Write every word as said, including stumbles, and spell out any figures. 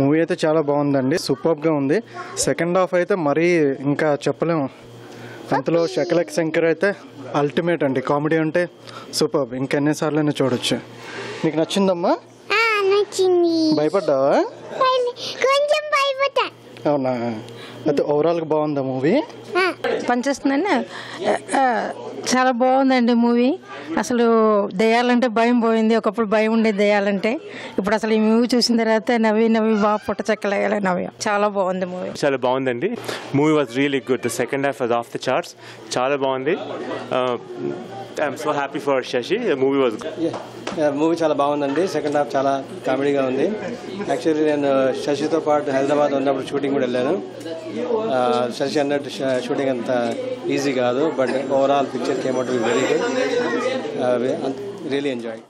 Movie అయితే చాలా బాగుందండి, సూపర్గా ఉంది. సెకండ్ హాఫ్ అయితే మరీ ఇంకా చెప్పలేము. అంతలో శకలక్ శంకర్ అయితే అల్టిమేట్ అండి. కామెడీ అంటే సూపర్, ఇంకెన్నిసార్లు చూడొచ్చు. నీకు నచ్చిందమ్మా? భయపడ్డావా? అవునా? అయితే ఓవరాల్గా బాగుందా మూవీ? పనిచేస్తుందండి, చాలా బాగుందండి మూవీ. అసలు దయ్యాలంటే భయం పోయింది, ఒకప్పుడు భయం ఉండేది దయ్యాలంటే. ఇప్పుడు అసలు ఈ మూవీ చూసిన తర్వాత నవ్వి నవ్వి బాగా పుట్ట చెక్కలేయాలి నవ్వి. చాలా బాగుంది మూవీ, చాలా బాగుందండి. Movie was really good. The second half was off the charts, చాలా బాగుంది. I'm so happy for Shashi. Movie was good. Movie చాలా బాగుందండి. సెకండ్ హాఫ్ చాలా కామెడీగా ఉంది. యాక్చువల్లీ నేను శశితో పాటు హైదరాబాద్ ఉన్నప్పుడు షూటింగ్ కూడా వెళ్ళాను. శశి అన్నట్టు షూటింగ్ అంత ఈజీ కాదు, but overall picture came out very good. Really enjoy.